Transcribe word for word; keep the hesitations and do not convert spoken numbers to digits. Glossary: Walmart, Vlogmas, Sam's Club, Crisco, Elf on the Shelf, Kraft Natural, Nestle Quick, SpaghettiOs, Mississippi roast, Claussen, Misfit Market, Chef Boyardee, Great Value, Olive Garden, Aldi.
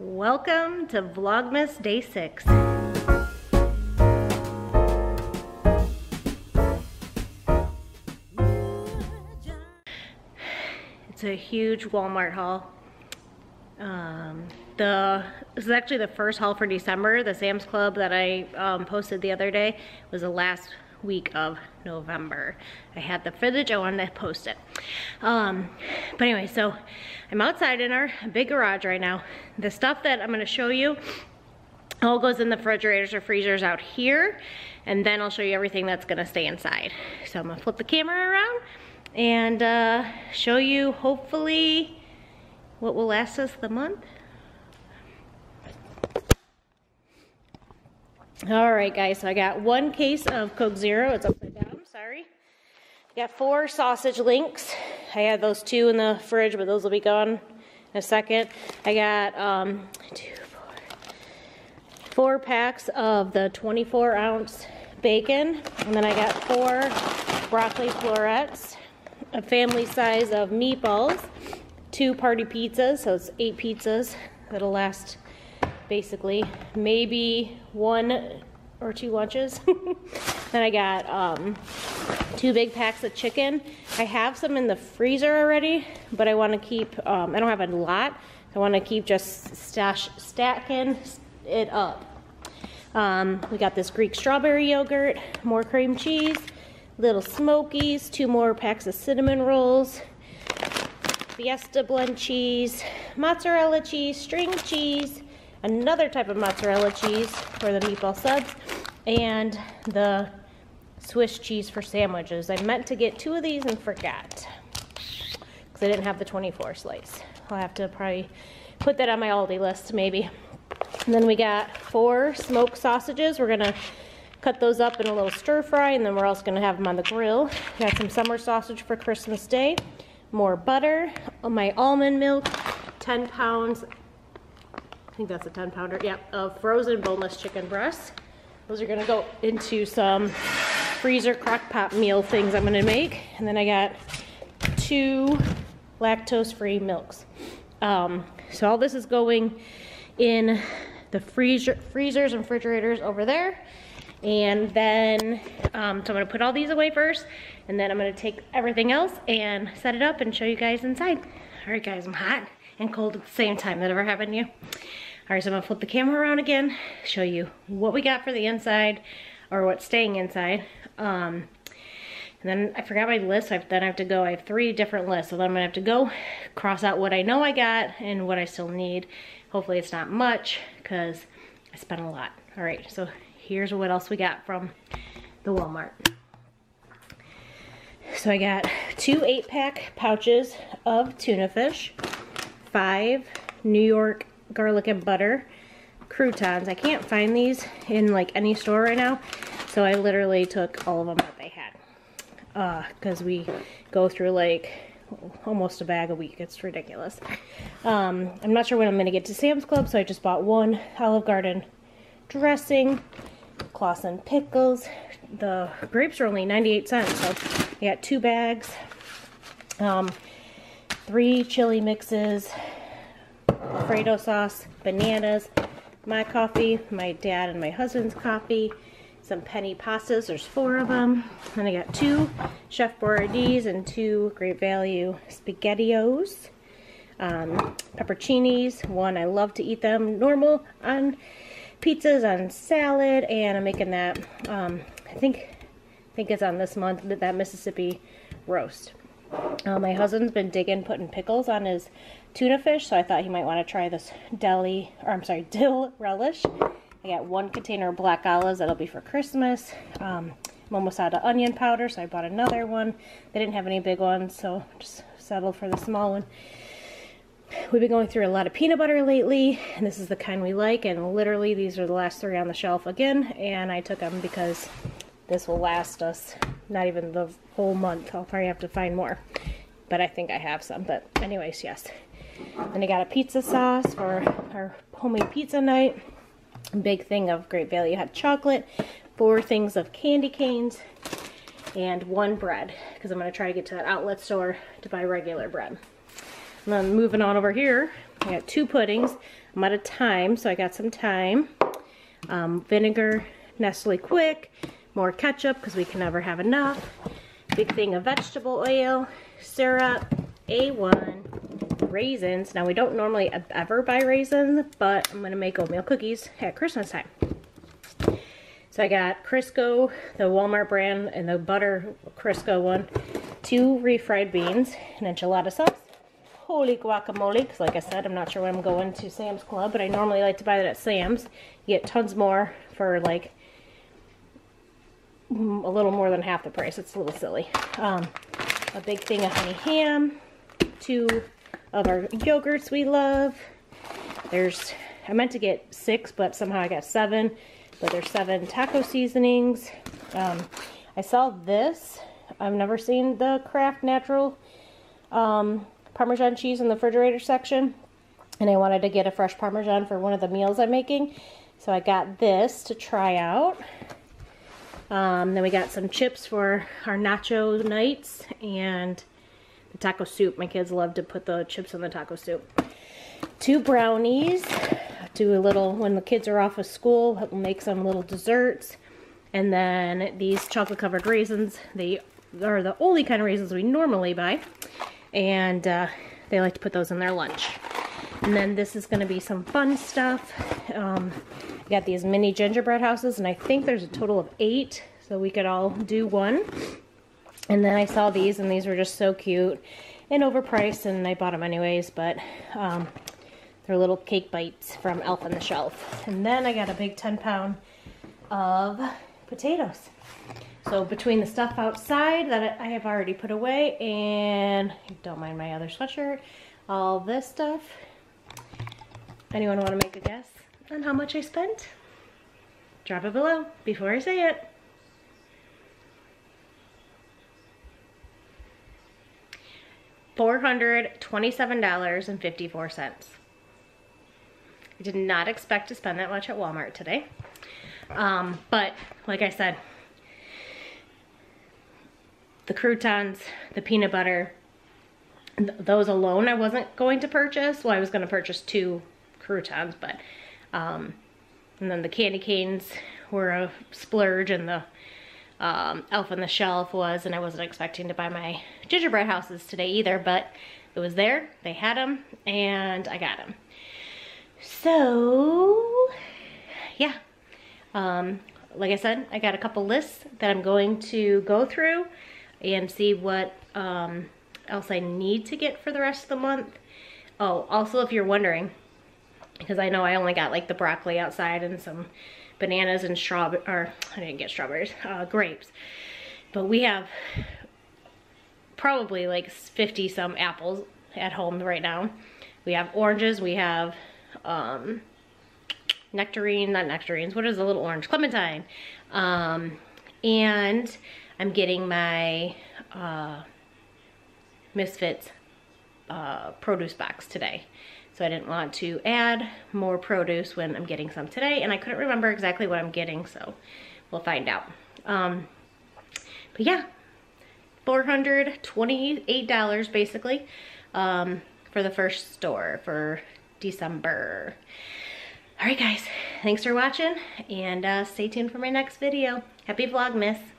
Welcome to Vlogmas Day six. It's a huge Walmart haul. Um, the, this is actually the first haul for December. The Sam's Club that I um, posted the other day was the last week of November. I had the footage, I wanted to post it. Um, but anyway, so I'm outside in our big garage right now. The stuff that I'm gonna show you all goes in the refrigerators or freezers out here, and then I'll show you everything that's gonna stay inside. So I'm gonna flip the camera around and uh, show you hopefully what will last us the month. All right, guys, so I got one case of Coke Zero. It's upside down, sorry. I got four sausage links. I had those two in the fridge, but those will be gone in a second. I got um, two, four, four packs of the twenty-four ounce bacon, and then I got four broccoli florets, a family size of meatballs, two party pizzas, so it's eight pizzas that'll last basically maybe one or two lunches. Then I got um, two big packs of chicken. I have some in the freezer already, but I want to keep, um, I don't have a lot. I want to keep just stash, stacking it up. Um, we got this Greek strawberry yogurt, more cream cheese, little Smokies, two more packs of cinnamon rolls, Fiesta blend cheese, mozzarella cheese, string cheese, another type of mozzarella cheese for the meatball subs, and the Swiss cheese for sandwiches. I meant to get two of these and forgot because I didn't have the twenty-four slice. I'll have to probably put that on my Aldi list maybe. And then we got four smoked sausages. We're gonna cut those up in a little stir fry, and then we're also gonna have them on the grill. We got some summer sausage for Christmas Day, more butter, my almond milk, ten pounds, I think that's a ten pounder, yep, of frozen boneless chicken breasts. Those are gonna go into some freezer crock pot meal things I'm gonna make. And then I got two lactose-free milks. Um, so all this is going in the freezer, freezers and refrigerators over there. And then, um, so I'm gonna put all these away first, and then I'm gonna take everything else and set it up and show you guys inside. All right, guys, I'm hot and cold at the same time. That ever happened to you? All right, so I'm gonna flip the camera around again, show you what we got for the inside, or what's staying inside. Um, and then I forgot my list, so I've, then I have to go, I have three different lists, so then I'm gonna have to go cross out what I know I got and what I still need. Hopefully it's not much, because I spent a lot. All right, so here's what else we got from the Walmart. So I got two eight pack pouches of tuna fish, five New York garlic and butter croutons. I can't find these in like any store right now, so I literally took all of them that they had, uh because we go through like almost a bag a week. It's ridiculous. um I'm not sure when I'm going to get to Sam's Club, so I just bought one Olive Garden dressing, Claussen pickles. The grapes are only ninety-eight cents, so I got two bags, um three chili mixes, Alfredo sauce, bananas, my coffee, my dad and my husband's coffee, some penny pastas, there's four of them, and I got two Chef Boyardees and two Great Value SpaghettiOs, um, pepperoncinis, one I love to eat them normal on pizzas, on salad, and I'm making that, um, I think I think it's on this month, that Mississippi roast. Uh, my husband's been digging putting pickles on his tuna fish, so I thought he might want to try this deli, or I'm sorry, dill relish. I got one container of black olives, that'll be for Christmas. Um, I'm almost out of onion powder, so I bought another one. They didn't have any big ones, so just settled for the small one. We've been going through a lot of peanut butter lately, and this is the kind we like, and literally these are the last three on the shelf again, and I took them because this will last us not even the whole month. I'll probably have to find more, but I think I have some. But anyways, yes. Then I got a pizza sauce for our homemade pizza night. A big thing of Great Value hot chocolate, four things of candy canes, and one bread, because I'm going to try to get to that outlet store to buy regular bread. And then moving on over here, I got two puddings. I'm out of thyme, so I got some thyme, um, vinegar, Nestle Quick, more ketchup because we can never have enough, big thing of vegetable oil, syrup, A one, raisins. Now we don't normally ever buy raisins, but I'm going to make oatmeal cookies at Christmas time. So I got Crisco, the Walmart brand, and the butter Crisco one, two refried beans, an enchilada sauce, holy guacamole, because like I said, I'm not sure when I'm going to Sam's Club, but I normally like to buy that at Sam's. You get tons more for like a little more than half the price. It's a little silly. Um, a big thing of honey ham, two of our yogurts we love. There's, I meant to get six, but somehow I got seven, but there's seven taco seasonings. Um, I saw this. I've never seen the Kraft Natural um, Parmesan cheese in the refrigerator section, and I wanted to get a fresh Parmesan for one of the meals I'm making. So I got this to try out. Um, then we got some chips for our nacho nights and the taco soup. My kids love to put the chips in the taco soup. Two brownies. Do a little, when the kids are off of school, we'll make some little desserts. And then these chocolate covered raisins. They are the only kind of raisins we normally buy. And uh, they like to put those in their lunch. And then this is going to be some fun stuff. Um, we got these mini gingerbread houses, and I think there's a total of eight, so we could all do one. And then I saw these, and these were just so cute and overpriced, and I bought them anyways, but um, they're little cake bites from Elf on the Shelf. And then I got a big ten pound of potatoes. So between the stuff outside that I have already put away, and don't mind my other sweatshirt, all this stuff. Anyone want to make a guess on how much I spent? Drop it below before I say it. four hundred twenty-seven dollars and fifty-four cents. I did not expect to spend that much at Walmart today. Um, but like I said, the croutons, the peanut butter, th those alone I wasn't going to purchase. Well, I was going to purchase two croutons, but um, and then the candy canes were a splurge, and the um, Elf on the Shelf was, and I wasn't expecting to buy my gingerbread houses today either, but it was there, they had them, and I got them. So yeah, um, like I said, I got a couple lists that I'm going to go through and see what um, else I need to get for the rest of the month. Oh, also, if you're wondering, because I know I only got like the broccoli outside and some bananas and strawberries, or I didn't get strawberries, uh, grapes. But we have probably like fifty some apples at home right now. We have oranges, we have um, nectarine, not nectarines, what is the little orange? Clementine. Um, and I'm getting my uh, Misfit uh, produce box today. So I didn't want to add more produce when I'm getting some today, and I couldn't remember exactly what I'm getting, so we'll find out. Um, but yeah, four hundred twenty-eight dollars basically um, for the first store for December. All right, guys, thanks for watching, and uh, stay tuned for my next video. Happy Vlogmas.